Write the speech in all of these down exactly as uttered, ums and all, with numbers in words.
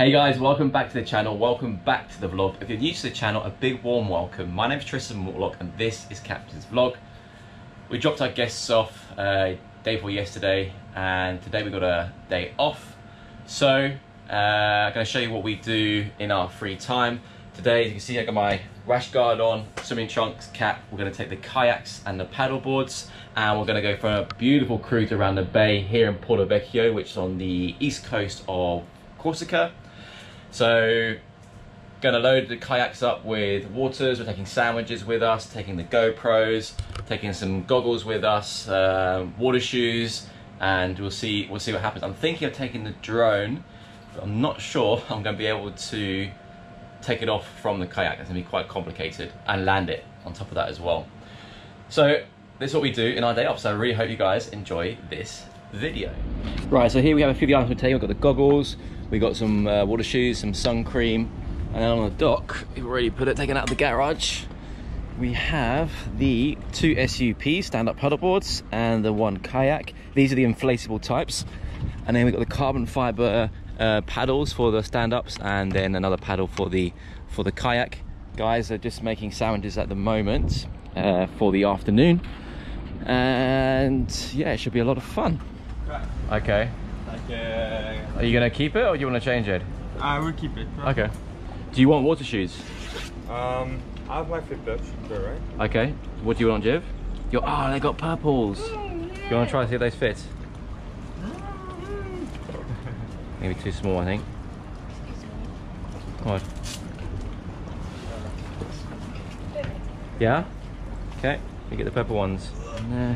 Hey guys, welcome back to the channel, welcome back to the vlog. If you're new to the channel, a big warm welcome. My name is Tristan Mortlock and this is Captain's Vlog. We dropped our guests off uh, day before yesterday and today we got a day off. So uh, I'm going to show you what we do in our free time. Today, as you can see, I got my rash guard on, swimming trunks, cap. We're going to take the kayaks and the paddle boards and we're going to go for a beautiful cruise around the bay here in Porto Vecchio, which is on the east coast of Corsica. So gonna load the kayaks up with waters, we're taking sandwiches with us, taking the GoPros, taking some goggles with us, uh, water shoes, and we'll see we'll see what happens. I'm thinking of taking the drone, but I'm not sure I'm gonna be able to take it off from the kayak. That's gonna be quite complicated, and land it on top of that as well. So that's what we do in our day off, so I really hope you guys enjoy this video. Right, so here we have a few of the items we're taking. We've got the goggles, we got some uh, water shoes, some sun cream, and then on the dock, we've already put it, taken out of the garage, we have the two S U P stand-up paddle boards and the one kayak. These are the inflatable types. And then we've got the carbon fiber uh, paddles for the stand-ups and then another paddle for the for the kayak. Guys are just making sandwiches at the moment uh, for the afternoon. And yeah, it should be a lot of fun. Okay. Like, uh, are you gonna keep it or do you want to change it? I will keep it. Right? Okay. Do you want water shoes? Um, I have my Fitbit, right? Okay. What do you want, Jiv? Your ah, oh, they got purples. Mm, yeah. You want to try and see if those fit? Mm. Maybe too small, I think. Come on. Yeah. Okay. You get the purple ones. No.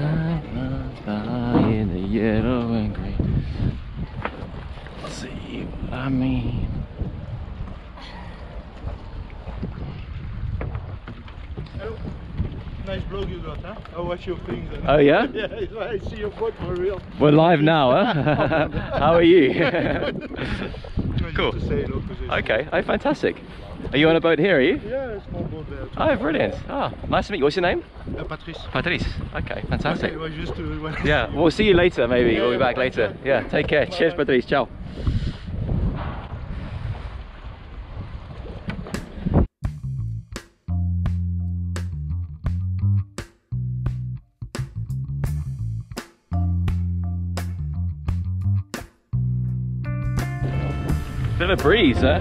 In the yellow and green. See what I mean. Oh, nice blog you got, huh? I watch your things. Oh yeah? Yeah, I see your photo for real. We're live now, huh? How are you? Cool. Okay. Oh, fantastic. Are you on a boat here, are you? Yeah, it's my boat there too. Oh, brilliant. Ah, nice to meet you. What's your name? Uh, Patrice. Patrice. Okay, fantastic. Okay, just, uh, yeah, we'll see you later maybe. Yeah, we'll be back later. Yeah, take care. Bye. Cheers, Patrice. Ciao. Bit of a breeze, huh?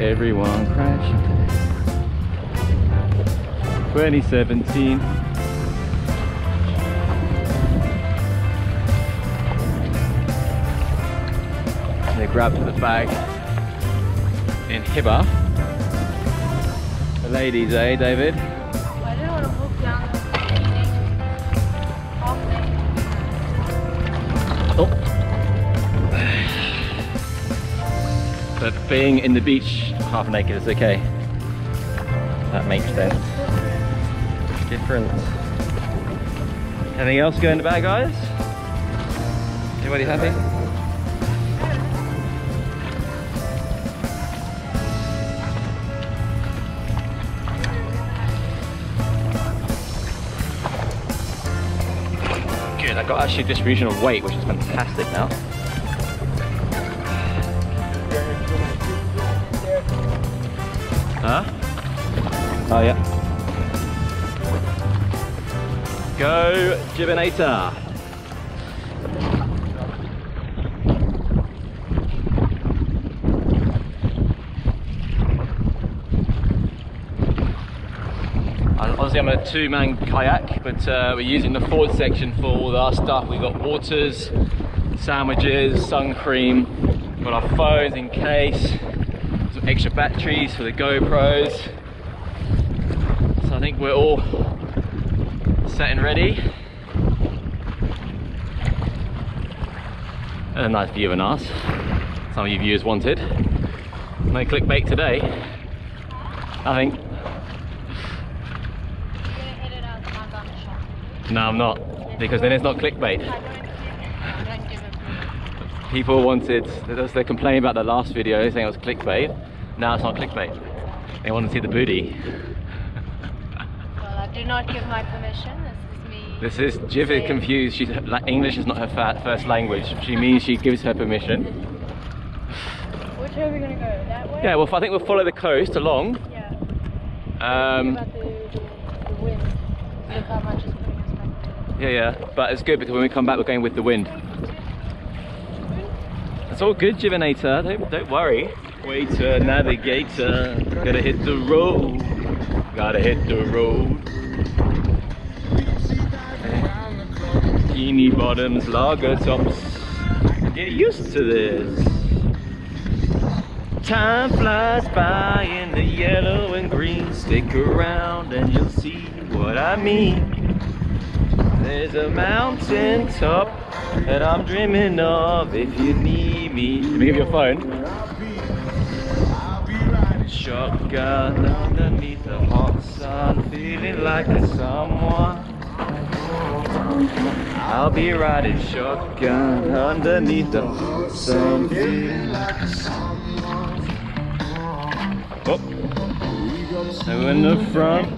Everyone crashed. twenty seventeen. They grabbed the bag in Hibba. The ladies, eh, David? I don't want to walk down halfway. Oh. But being in the beach half naked is okay. That makes sense. Different. Anything else going in the bag, guys? Everybody happy? Good, I got actually distribution of weight, which is fantastic now. Huh? Oh yeah. Go Gibinator! Obviously I'm a two-man kayak, but uh, we're using the forward section for all our stuff. We've got waters, sandwiches, sun cream, we've got our phones in case, some extra batteries for the GoPros. So I think we're all set and ready. And a nice view of us, some of you viewers wanted. No clickbait today, I think. You're gonna hit it out of the mug on the shop. No, I'm not, because then it's not clickbait. People wanted, they complained about the last video saying it was clickbait. Now it's not clickbait. They want to see the booty. Well, I do not give my permission. This is, Jiv is confused, she's, English is not her fat first language. She means she gives her permission. Which way are we going to go? That way? Yeah, well I think we'll follow the coast along. Yeah. Um, about the, the, the wind. Look how much is putting us back. Yeah, yeah, but it's good because when we come back we're going with the wind. It's all good, Jivinator, don't, don't worry. Waiter, navigator, gotta hit the road. Gotta hit the road. Bikini bottoms, lager tops. Get used to this. Time flies by in the yellow and green. Stick around and you'll see what I mean. There's a mountain top that I'm dreaming of. If you need me, let me give you a phone. Shotgun underneath the hot sun, feeling like a someone. I'll be riding shotgun underneath the sun. Oh, so in the front.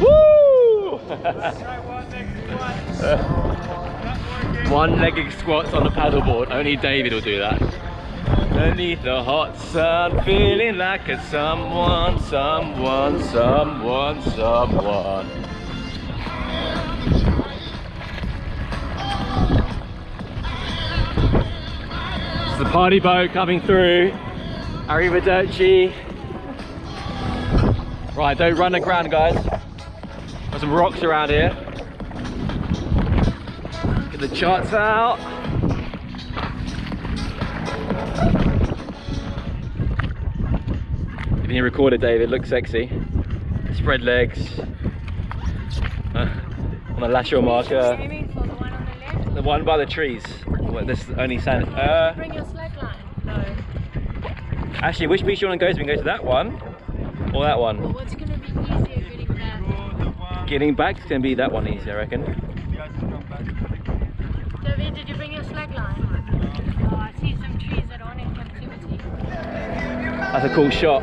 Woo! One-legged squats on the paddleboard. Only David will do that. Underneath the hot sun, feeling like a someone, someone, someone, someone. The party boat coming through. Arrivederci. Right, don't run aground, guys. Got some rocks around here. Get the charts out. If you record it, David, look sexy. Spread legs. Uh, I'm gonna lash your marker. The one by the trees. Well, this is only sand. Uh, Bring your slack line. No. Actually, which beach do you want to go to? We can go to that one or that one. Well, what's going to be easier getting back? Getting back is going to be that one easier, I reckon. David, did you bring your slack line? Oh, I see some trees that aren't in captivity. That's a cool shot.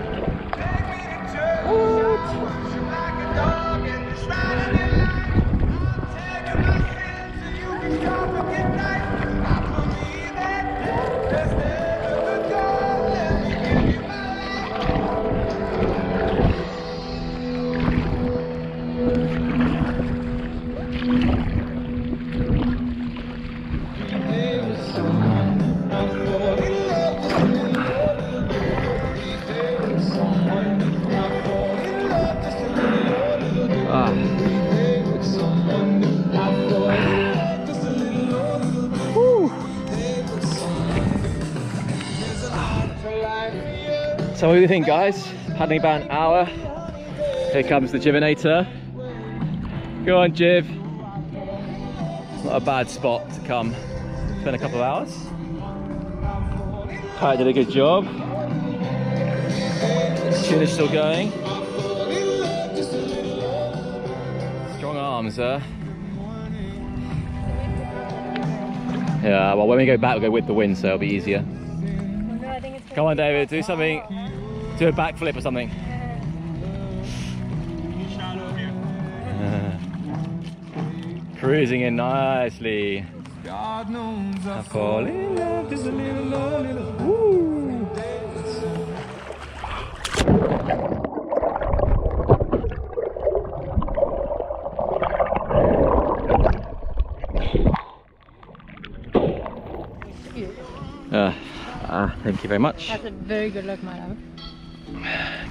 So what do you think, guys? Had about an hour. Here comes the Jivinator. Go on, Jiv. Not a bad spot to come. It's been a couple of hours. Pat did a good job. Chin is still going. Strong arms, huh? Yeah, well when we go back we'll go with the wind, so it'll be easier. Come on, David, do something. Do a backflip or something. Uh, cruising in nicely. God knows I fall in love just a little, little, little. Woo. Uh, uh, thank you very much. That's a very good look, my love.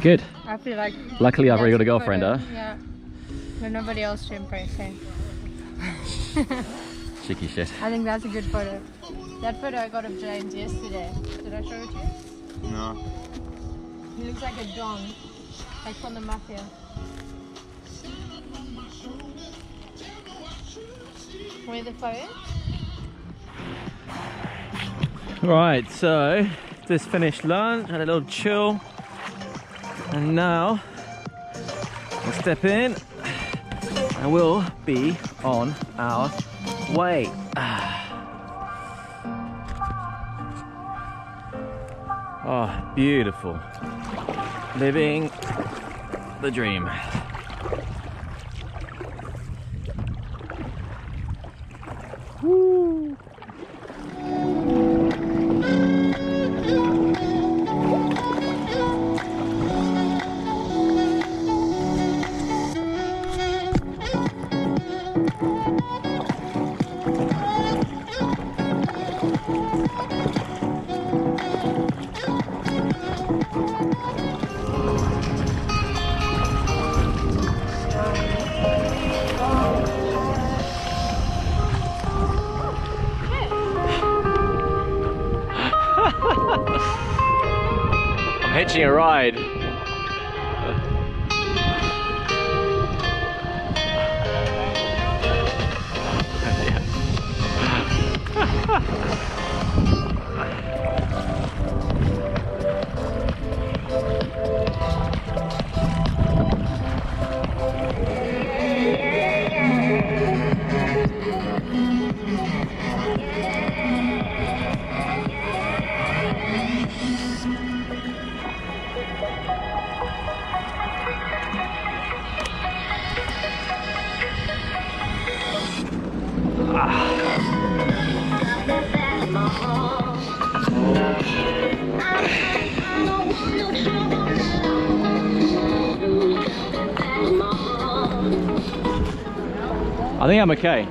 Good. I feel like luckily I've already got a girlfriend, huh? Yeah. There's nobody else to impress, eh? Sticky shit. I think that's a good photo. That photo I got of James yesterday. Did I show it to you? No. He looks like a don, like from the mafia. Where the phone? Right, so just finished lunch, had a little chill, and now we'll step in and we'll be on our way. Oh, beautiful. Living the dream. Woo. Hitching a ride. I think I'm okay.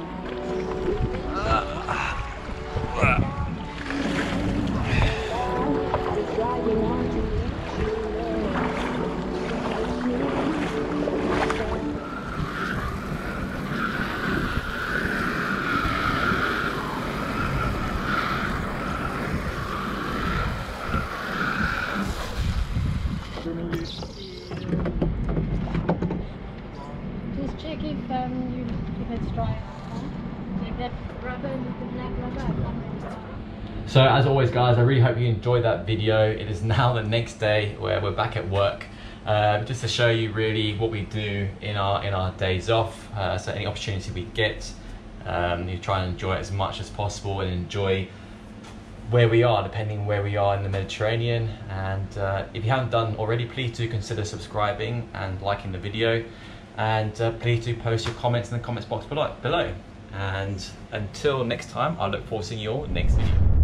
So as always guys, I really hope you enjoyed that video. It is now the next day where we're back at work, uh, just to show you really what we do in our in our days off. Uh, so any opportunity we get, um, you try and enjoy it as much as possible and enjoy where we are, depending where we are in the Mediterranean. And uh, if you haven't done already, please do consider subscribing and liking the video, and uh, please do post your comments in the comments box below. And until next time, I look forward to seeing you all next video.